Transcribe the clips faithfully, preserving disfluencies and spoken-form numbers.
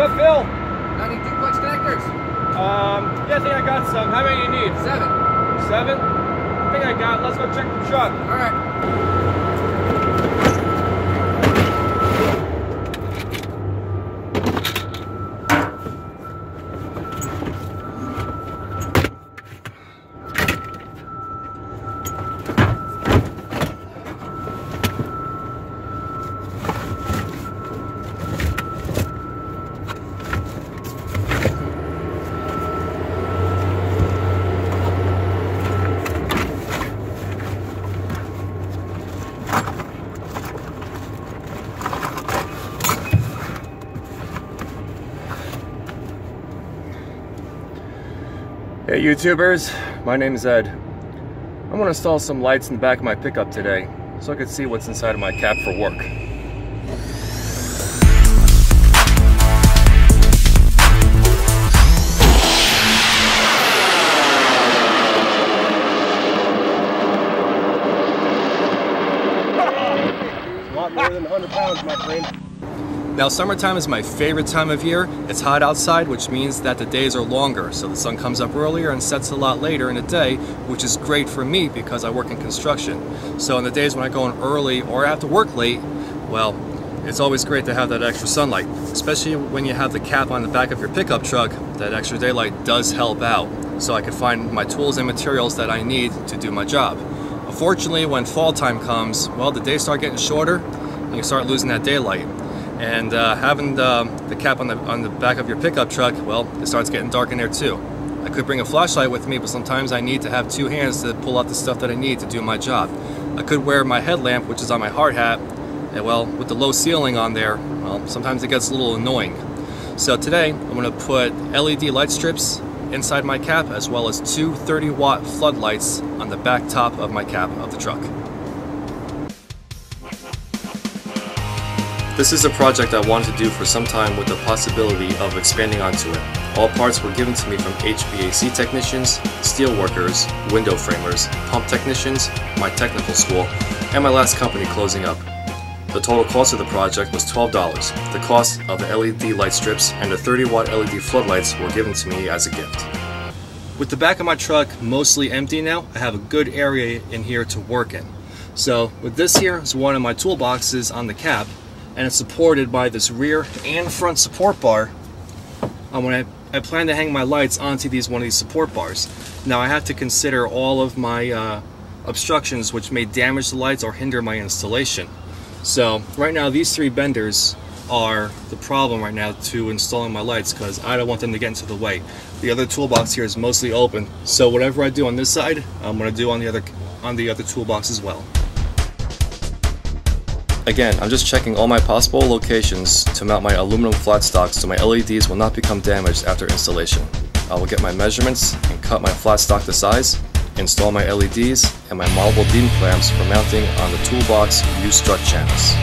up, Bill? I need duplex connectors. Um, yeah, I think I got some. How many do you need? Seven. Seven? I think I got. Let's go check the truck. All right. Hey YouTubers, my name is Ed. I want to install some lights in the back of my pickup today so I can see what's inside of my cab for work. A lot more than one hundred pounds, my friend. Now, summertime is my favorite time of year. It's hot outside, which means that the days are longer, so the sun comes up earlier and sets a lot later in the day, which is great for me because I work in construction. So on the days when I go in early or I have to work late, well, it's always great to have that extra sunlight, especially when you have the cap on the back of your pickup truck. That extra daylight does help out, so I can find my tools and materials that I need to do my job. Unfortunately, when fall time comes, well, the days start getting shorter and you start losing that daylight. And uh, having the, the cap on the, on the back of your pickup truck, well, it starts getting dark in there too. I could bring a flashlight with me, but sometimes I need to have two hands to pull out the stuff that I need to do my job. I could wear my headlamp, which is on my hard hat, and well, with the low ceiling on there, well, sometimes it gets a little annoying. So today, I'm gonna put L E D light strips inside my cap, as well as two thirty watt floodlights on the back top of my cap of the truck. This is a project I wanted to do for some time with the possibility of expanding onto it. All parts were given to me from H V A C technicians, steel workers, window framers, pump technicians, my technical school, and my last company closing up. The total cost of the project was twelve dollars. The cost of the L E D light strips and the thirty watt L E D floodlights were given to me as a gift. With the back of my truck mostly empty now, I have a good area in here to work in. So with this here is one of my toolboxes on the cab, and it's supported by this rear and front support bar. And when I, I plan to hang my lights onto these one of these support bars. Now I have to consider all of my uh, obstructions which may damage the lights or hinder my installation. So right now these three benders are the problem right now to installing my lights because I don't want them to get into the way. The other toolbox here is mostly open, so whatever I do on this side, I'm going to do on the other on the other toolbox as well. Again, I'm just checking all my possible locations to mount my aluminum flat stocks so my L E Ds will not become damaged after installation. I will get my measurements and cut my flat stock to size, install my L E Ds and my marble beam clamps for mounting on the toolbox U-strut channels.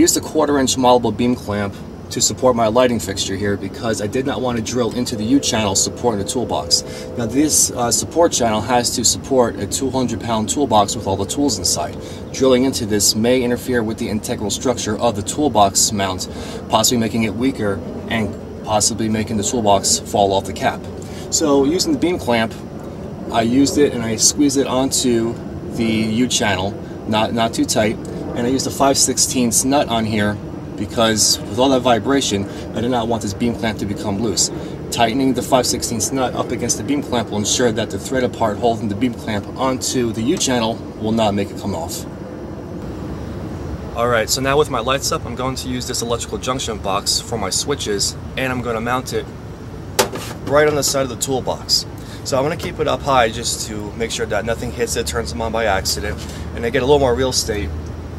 used a quarter inch mountable beam clamp to support my lighting fixture here because I did not want to drill into the U-channel supporting the toolbox. Now this uh, support channel has to support a two hundred pound toolbox with all the tools inside. Drilling into this may interfere with the integral structure of the toolbox mount, possibly making it weaker and possibly making the toolbox fall off the cap. So using the beam clamp, I used it and I squeezed it onto the U-channel, not, not too tight, and I used a five sixteenths nut on here because with all that vibration, I did not want this beam clamp to become loose. Tightening the five sixteenths nut up against the beam clamp will ensure that the thread apart holding the beam clamp onto the U-channel will not make it come off. Alright, so now with my lights up, I'm going to use this electrical junction box for my switches, and I'm going to mount it right on the side of the toolbox. So I'm going to keep it up high just to make sure that nothing hits it, turns them on by accident, and I get a little more real estate.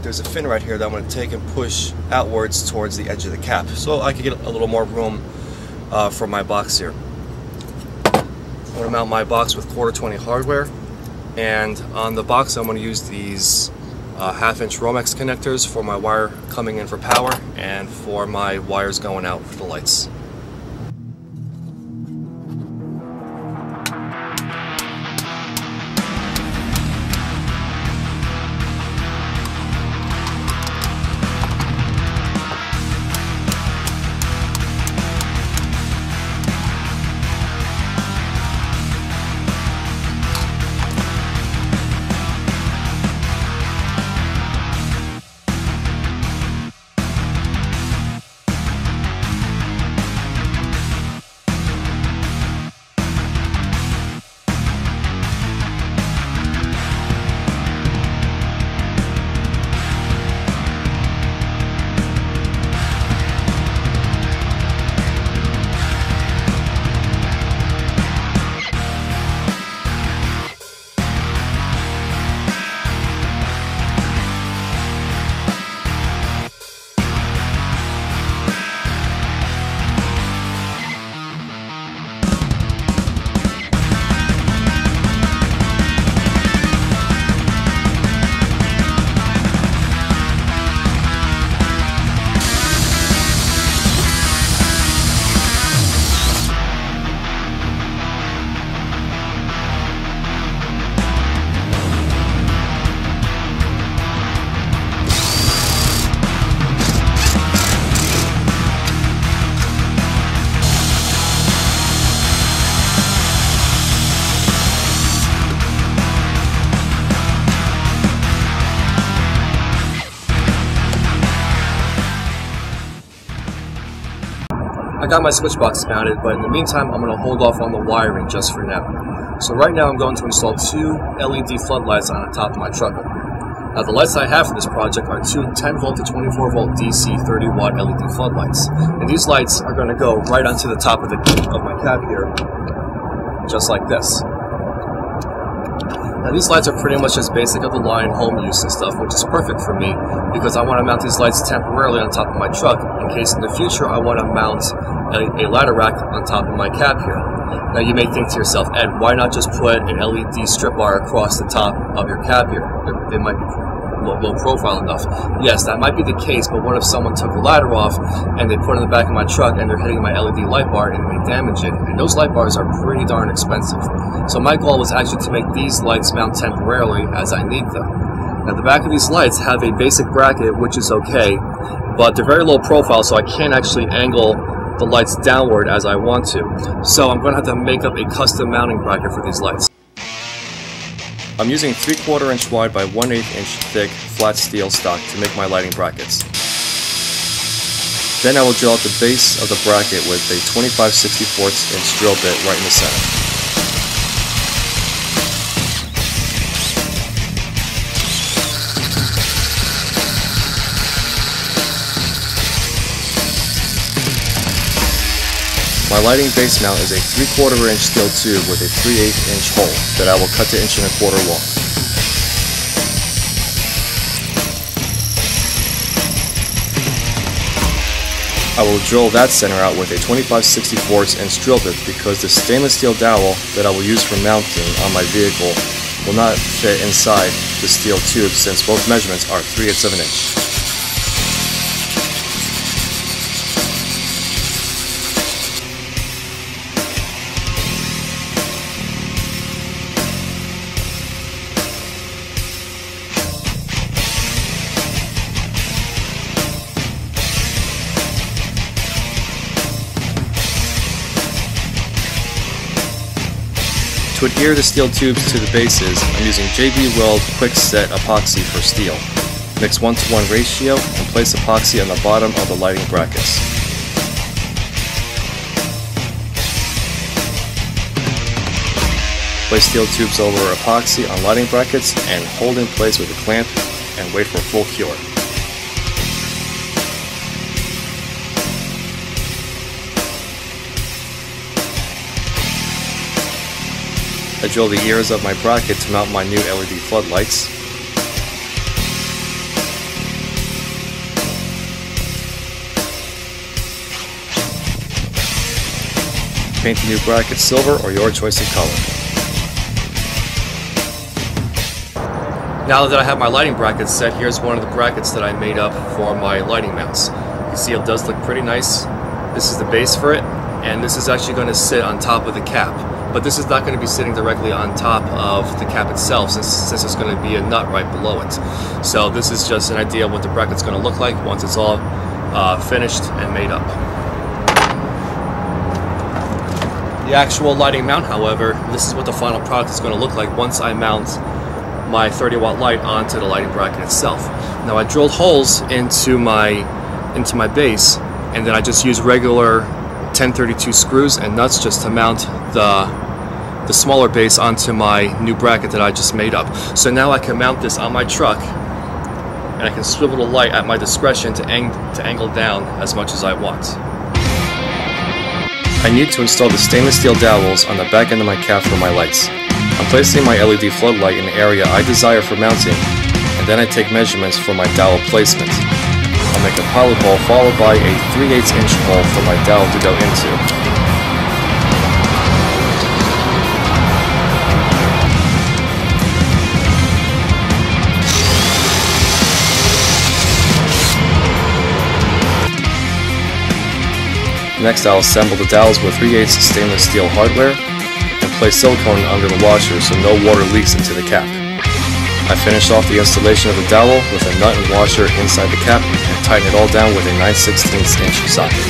There's a fin right here that I'm going to take and push outwards towards the edge of the cap so I can get a little more room uh, for my box here. I'm going to mount my box with quarter twenty hardware, and on the box I'm going to use these uh, half inch Romex connectors for my wire coming in for power and for my wires going out for the lights. I got my switch box mounted, but in the meantime, I'm going to hold off on the wiring just for now. So right now, I'm going to install two L E D floodlights on the top of my trucker. Now, the lights I have for this project are two ten volt to twenty-four volt D C thirty watt L E D floodlights. And these lights are going to go right onto the top of, the, of my cab here, just like this. Now, these lights are pretty much just basic of the line, home use and stuff, which is perfect for me because I want to mount these lights temporarily on top of my truck in case in the future I want to mount a, a ladder rack on top of my cab here. Now, you may think to yourself, Ed, why not just put an L E D strip bar across the top of your cab here? They might be low, low profile enough. Yes, that might be the case, but what if someone took the ladder off and they put it in the back of my truck and they're hitting my L E D light bar and they damage it? And those light bars are pretty darn expensive. So my goal was actually to make these lights mount temporarily as I need them. Now, the back of these lights have a basic bracket, which is okay, but they're very low profile, so I can't actually angle the lights downward as I want to. So I'm going to have to make up a custom mounting bracket for these lights. I'm using three quarter inch wide by one eighth inch thick flat steel stock to make my lighting brackets. Then I will drill out the base of the bracket with a twenty-five sixty-fourths inch drill bit right in the center. My lighting base mount is a three quarter inch steel tube with a three eighths inch hole that I will cut to inch and a quarter long. I will drill that center out with a twenty-five sixty-fourths inch drill bit because the stainless steel dowel that I will use for mounting on my vehicle will not fit inside the steel tube since both measurements are three eighths of an inch. To adhere the steel tubes to the bases, I'm using J B Weld Quick Set Epoxy for steel. Mix one to one ratio and place epoxy on the bottom of the lighting brackets. Place steel tubes over epoxy on lighting brackets and hold in place with a clamp and wait for full cure. I drill the ears of my bracket to mount my new L E D floodlights. Paint the new bracket silver or your choice of color. Now that I have my lighting brackets set, here's one of the brackets that I made up for my lighting mounts. You see it does look pretty nice. This is the base for it, and this is actually going to sit on top of the cap. But this is not going to be sitting directly on top of the cap itself, since, since it's going to be a nut right below it. So this is just an idea of what the bracket's going to look like once it's all uh, finished and made up. The actual lighting mount, however, this is what the final product is going to look like once I mount my thirty watt light onto the lighting bracket itself. Now I drilled holes into my, into my base, and then I just used regular ten thirty-two screws and nuts just to mount the the smaller base onto my new bracket that I just made up. So now I can mount this on my truck, and I can swivel the light at my discretion to, ang to angle down as much as I want. I need to install the stainless steel dowels on the back end of my cap for my lights. I'm placing my L E D floodlight in the area I desire for mounting, and then I take measurements for my dowel placement. I'll make a pilot hole followed by a three eighths inch hole for my dowel to go into. Next, I'll assemble the dowels with three eighths stainless steel hardware and place silicone under the washer so no water leaks into the cap. I finish off the installation of the dowel with a nut and washer inside the cap and tighten it all down with a nine sixteenths inch socket.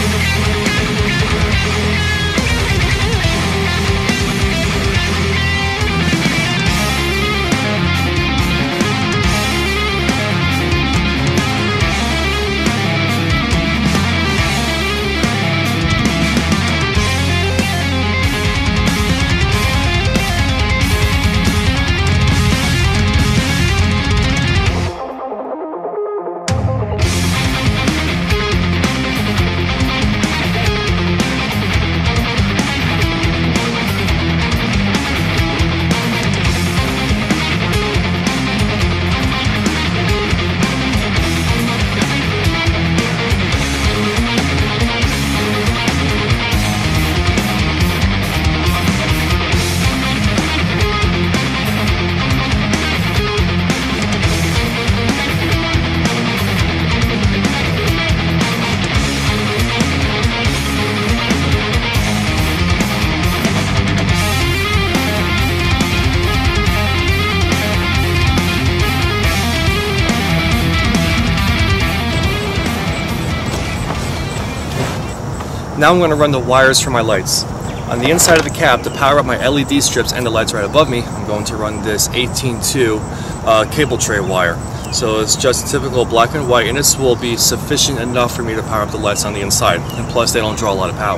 Now I'm going to run the wires for my lights. On the inside of the cap, to power up my L E D strips and the lights right above me, I'm going to run this eighteen two uh, cable tray wire. So it's just typical black and white, and this will be sufficient enough for me to power up the lights on the inside, and plus they don't draw a lot of power.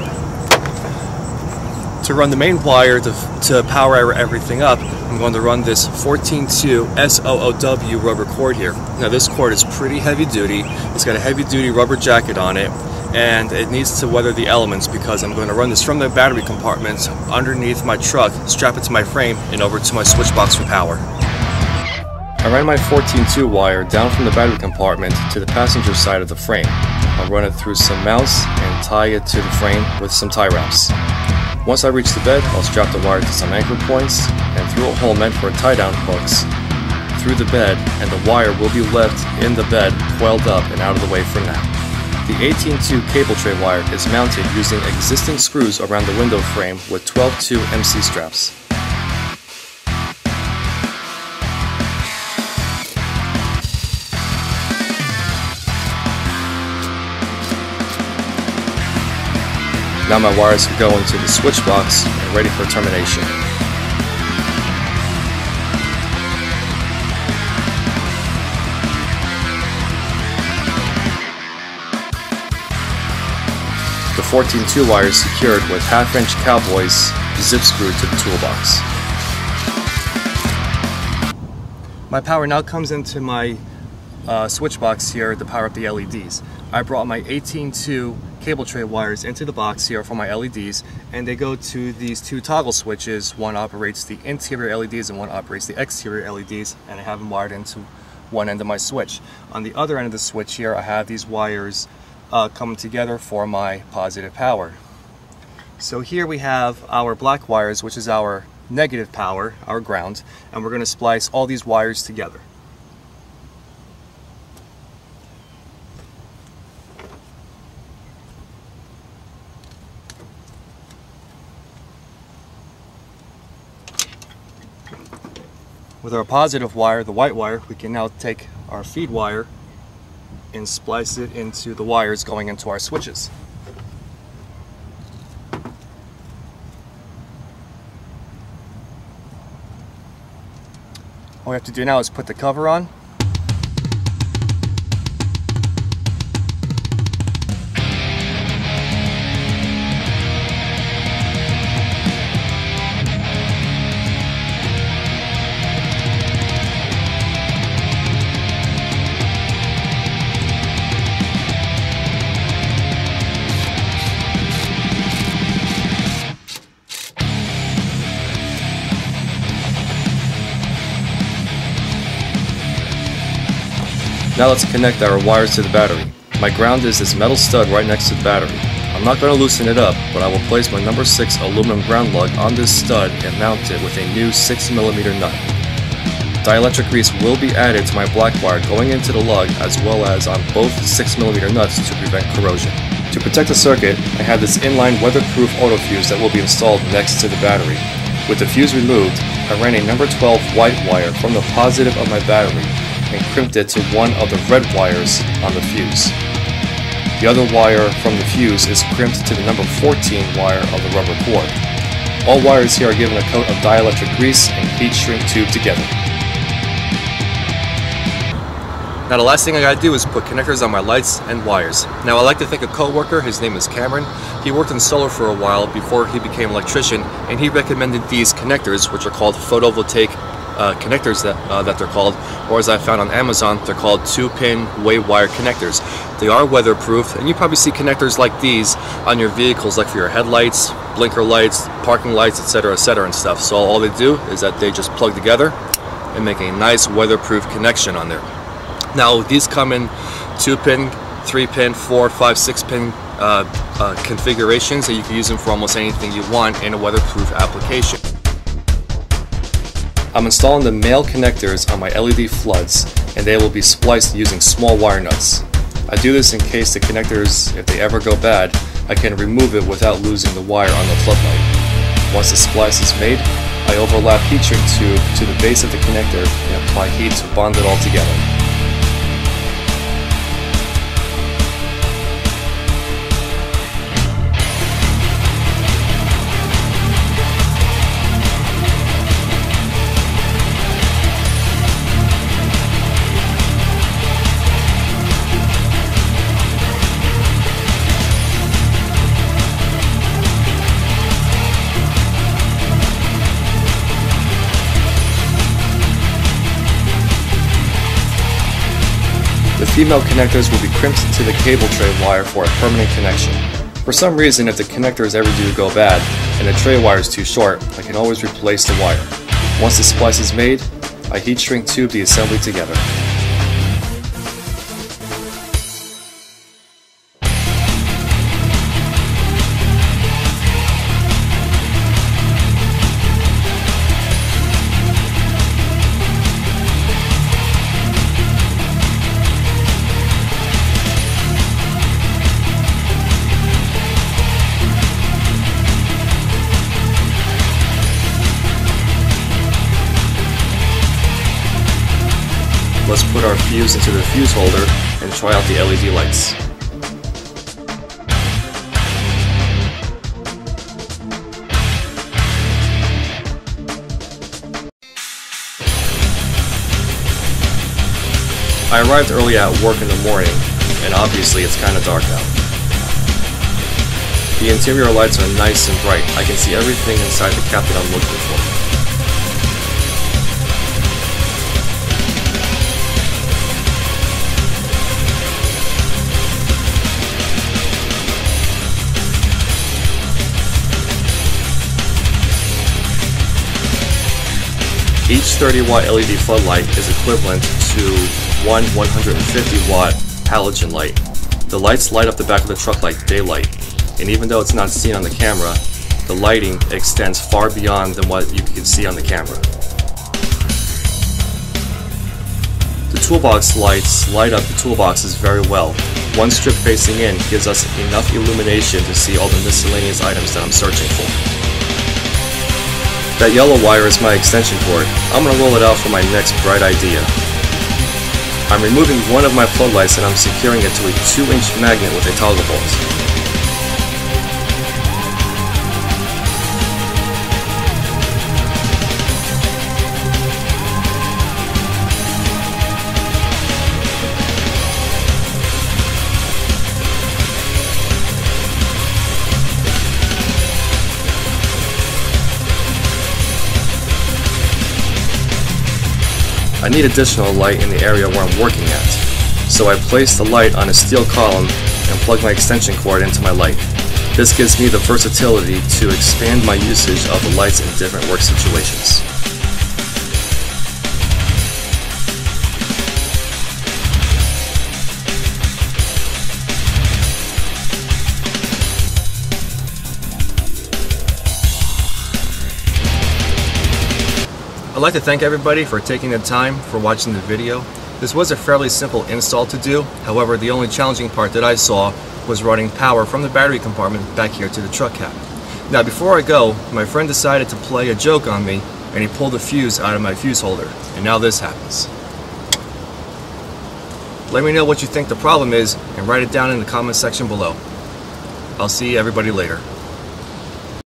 To run the main wire to, to power everything up, I'm going to run this fourteen two S O O W rubber cord here. Now this cord is pretty heavy duty. It's got a heavy duty rubber jacket on it, and it needs to weather the elements because I'm going to run this from the battery compartment underneath my truck, strap it to my frame, and over to my switch box for power. I ran my fourteen two wire down from the battery compartment to the passenger side of the frame. I'll run it through some mounts and tie it to the frame with some tie wraps. Once I reach the bed, I'll strap the wire to some anchor points and through a hole meant for tie down hooks through the bed, and the wire will be left in the bed, coiled up and out of the way for now. The eighteen two cable tray wire is mounted using existing screws around the window frame with twelve two M C straps. Now my wires can go into the switch box and ready for termination. the fourteen two wire is secured with half inch cowboys zip screwed to the toolbox. My power now comes into my uh, switch box here to power up the L E Ds. I brought my eighteen two cable tray wires into the box here for my L E Ds, and they go to these two toggle switches. One operates the interior L E Ds and one operates the exterior L E Ds, and I have them wired into one end of my switch. On the other end of the switch here, I have these wires uh, coming together for my positive power. So here we have our black wires, which is our negative power, our ground, and we're going to splice all these wires together. With our positive wire, the white wire, we can now take our feed wire and splice it into the wires going into our switches. All we have to do now is put the cover on. Now let's connect our wires to the battery. My ground is this metal stud right next to the battery. I'm not going to loosen it up, but I will place my number six aluminum ground lug on this stud and mount it with a new six millimeter nut. Dielectric grease will be added to my black wire going into the lug, as well as on both six millimeter nuts to prevent corrosion. To protect the circuit, I have this inline weatherproof auto fuse that will be installed next to the battery. With the fuse removed, I ran a number twelve white wire from the positive of my battery and crimped it to one of the red wires on the fuse. The other wire from the fuse is crimped to the number fourteen wire of the rubber cord. All wires here are given a coat of dielectric grease and heat shrink tube together. Now the last thing I gotta do is put connectors on my lights and wires. Now I like to thank a co-worker, his name is Cameron. He worked in solar for a while before he became an electrician, and he recommended these connectors, which are called photovoltaic Uh, connectors that, uh, that they're called, or as I found on Amazon, they're called two-pin wave wire connectors. They are weatherproof, and you probably see connectors like these on your vehicles, like for your headlights, blinker lights, parking lights, etc, etc and stuff. So all they do is that they just plug together and make a nice weatherproof connection on there. Now these come in two-pin, three-pin, four, five, six-pin uh, uh, configurations, so you can use them for almost anything you want in a weatherproof application. I'm installing the male connectors on my L E D floods, and they will be spliced using small wire nuts. I do this in case the connectors, if they ever go bad, I can remove it without losing the wire on the floodlight. Once the splice is made, I overlap heat shrink tube to the base of the connector and apply heat to bond it all together. The female connectors will be crimped to the cable tray wire for a permanent connection. For some reason, if the connectors ever do go bad and the tray wire is too short, I can always replace the wire. Once the splice is made, I heat shrink tube the assembly together. Let's put our fuse into the fuse holder and try out the L E D lights. I arrived early at work in the morning, and obviously it's kind of dark out. The interior lights are nice and bright. I can see everything inside the cap that I'm looking for. Each thirty watt L E D floodlight is equivalent to one one hundred fifty watt halogen light. The lights light up the back of the truck like daylight, and even though it's not seen on the camera, the lighting extends far beyond than what you can see on the camera. The toolbox lights light up the toolboxes very well. One strip facing in gives us enough illumination to see all the miscellaneous items that I'm searching for. That yellow wire is my extension cord. I'm going to roll it out for my next bright idea. I'm removing one of my floodlights and I'm securing it to a two inch magnet with a toggle bolt. I need additional light in the area where I'm working at, so I place the light on a steel column and plug my extension cord into my light. This gives me the versatility to expand my usage of the lights in different work situations. I'd like to thank everybody for taking the time for watching the video. This was a fairly simple install to do, however the only challenging part that I saw was routing power from the battery compartment back here to the truck cap. Now before I go, my friend decided to play a joke on me and he pulled the fuse out of my fuse holder, and now this happens. Let me know what you think the problem is and write it down in the comment section below. I'll see everybody later.